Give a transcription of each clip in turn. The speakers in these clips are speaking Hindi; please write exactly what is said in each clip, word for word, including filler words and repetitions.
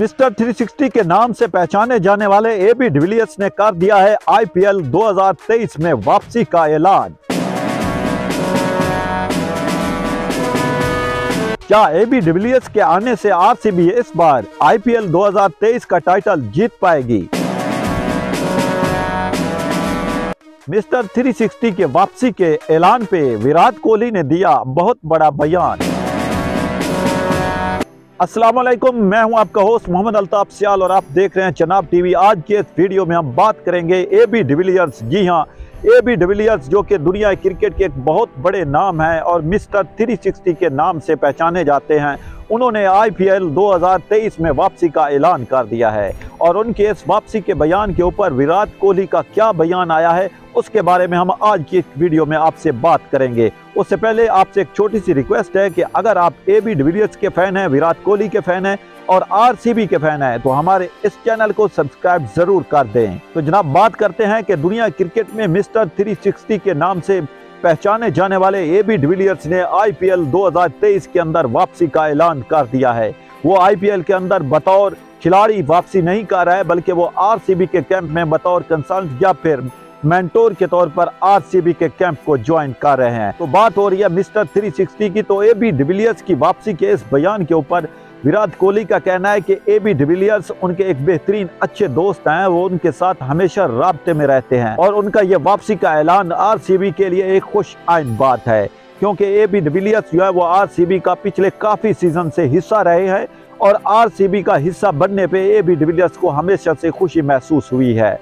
मिस्टर थ्री सिक्सटी के नाम से पहचाने जाने वाले एबी डिविलियर्स ने कर दिया है आईपीएल दो हज़ार तेईस में वापसी का ऐलान। क्या एबी डिविलियर्स के आने से आरसीबी इस बार आईपीएल दो हज़ार तेईस का टाइटल जीत पाएगी? मिस्टर थ्री सिक्सटी के वापसी के ऐलान पे विराट कोहली ने दिया बहुत बड़ा बयान। अस्सलाम वालेकुम, मैं हूं आपका होस्ट मोहम्मद अल्ताफ सियाल और आप देख रहे हैं चनाब टीवी। आज के इस वीडियो में हम बात करेंगे एबी डिविलियर्स। जी हां, एबी डिविलियर्स जो कि दुनिया क्रिकेट के एक बहुत बड़े नाम हैं और मिस्टर थ्री सिक्सटी के नाम से पहचाने जाते हैं, उन्होंने आईपीएल दो हज़ार तेईस में वापसी का ऐलान कर दिया है। और उनके इस वापसी के बयान के ऊपर विराट कोहली का क्या बयान आया है उसके बारे में हम आज की वीडियो में आपसे बात करेंगे। उससे पहले आपसे एक छोटी सी रिक्वेस्ट है कि अगर आप एबी डिविलियर्स के फ़ैन हैं, विराट कोहली के फ़ैन हैं और आरसीबी के फ़ैन हैं तो हमारे इस चैनल को सब्सक्राइब ज़रूर कर दें। तो जनाब बात करते हैं कि दुनिया क्रिकेट में मिस्टर थ्री सिक्सटी के नाम से पहचाने जाने वाले एबी डिविलियर्स ने आईपीएल दो हज़ार तेईस के अंदर वापसी का ऐलान कर दिया है। वो आईपीएल के अंदर बतौर खिलाड़ी वापसी नहीं कर रहा है बल्कि वो आरसीबी के कैंप में बतौर कंसल्टेंट या फिर मेंटोर के तौर पर आरसीबी के कैंप को ज्वाइन कर रहे हैं। तो बात हो रही है मिस्टर थ्री सिक्सटी की, तो एबी डिविलियर्स की वापसी के इस बयान के ऊपर विराट कोहली का कहना है कि एबी डिविलियर्स उनके एक बेहतरीन अच्छे दोस्त हैं, वो उनके साथ हमेशा राब्ते में रहते हैं और उनका ये वापसी का ऐलान आरसीबी के लिए एक खुश आइन बात है, क्योंकि एबी डिविलियर्स जो है वो आरसीबी का पिछले काफ़ी सीजन से हिस्सा रहे हैं और आरसीबी का हिस्सा बनने पे एबी डिविलियर्स को हमेशा से खुशी महसूस हुई है।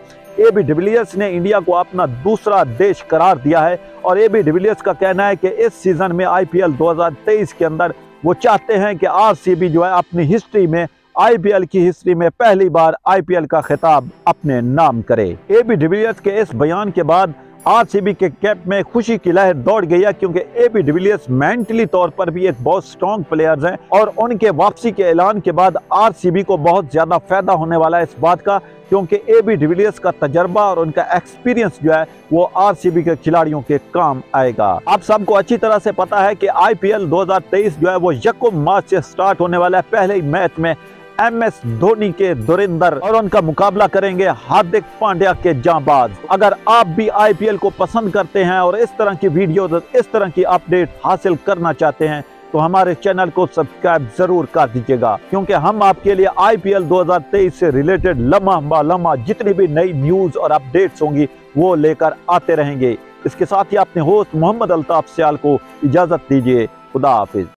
एबी डिविलियर्स ने इंडिया को अपना दूसरा देश करार दिया है और एबी डिविलियर्स का कहना है कि इस सीज़न में आईपीएल दो हज़ार तेईस के अंदर वो चाहते हैं कि आरसीबी जो है अपनी हिस्ट्री में, आईपीएल की हिस्ट्री में पहली बार आईपीएल का खिताब अपने नाम करे। एबी डिविलियर्स के इस बयान के बाद आरसीबी के कैंप में खुशी की लहर दौड़ गई है, क्योंकि एबी डिविलियर्स मेंटली तौर पर भी एक बहुत स्ट्रॉन्ग प्लेयर्स हैं और उनके वापसी के ऐलान के बाद आरसीबी को बहुत ज़्यादा फायदा होने वाला है इस बात का, क्योंकि एबी डिविलियर्स का तजर्बा और उनका एक्सपीरियंस जो है वो आरसीबी के खिलाड़ियों के काम आएगा। आप सबको अच्छी तरह से पता है कि आईपीएल दो हज़ार तेईस जो है वो यकम मार्च से स्टार्ट होने वाला है। पहले ही मैच में एमएस धोनी के धुरिंदर और उनका मुकाबला करेंगे हार्दिक पांड्या के जांबाज। अगर आप भी आईपीएल को पसंद करते हैं और इस तरह की वीडियोज, इस तरह की अपडेट हासिल करना चाहते हैं तो हमारे चैनल को सब्सक्राइब जरूर कर दीजिएगा, क्योंकि हम आपके लिए आईपीएल दो हज़ार तेईस से रिलेटेड लम्हा लम्हा जितनी भी नई न्यूज़ और अपडेट्स होंगी वो लेकर आते रहेंगे। इसके साथ ही अपने होस्ट मोहम्मद अल्ताफ सियाल को इजाज़त दीजिए। खुदा हाफिज।